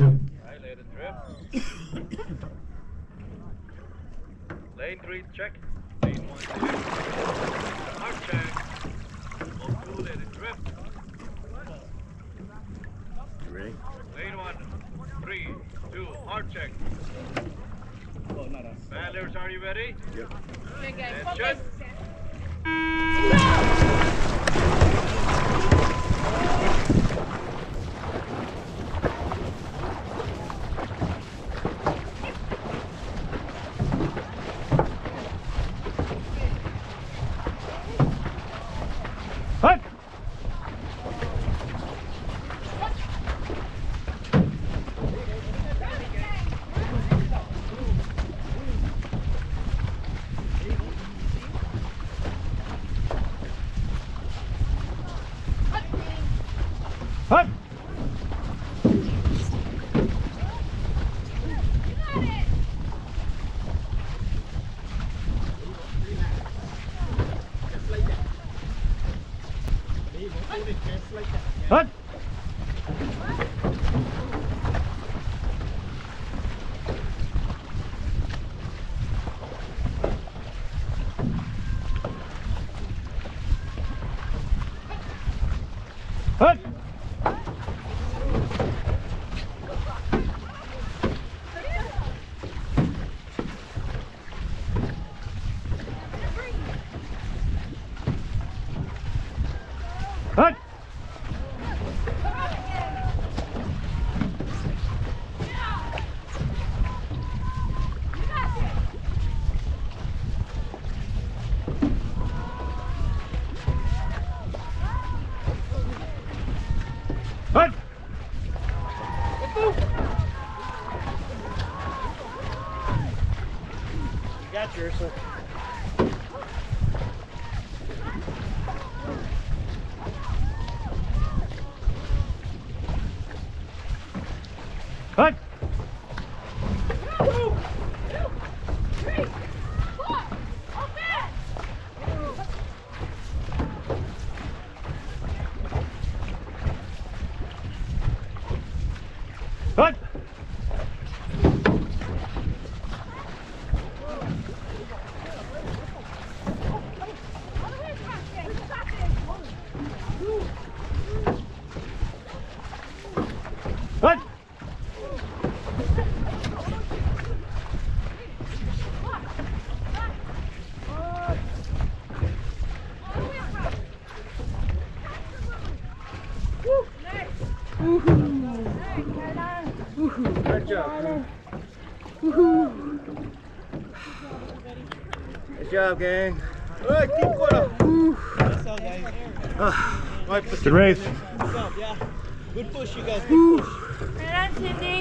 I laid a trip. Lane 3 check. Lane 1 check. Hard check. Lane 2 laid a trip. You ready? Lane 1, 3, 2, hard check. Oh, not us. Valors, are you ready? Yep. Attention. Good job, gang. All right, keep going up. That's all, guys. Good race. Good push, you guys. Good push. Right on, Cindy.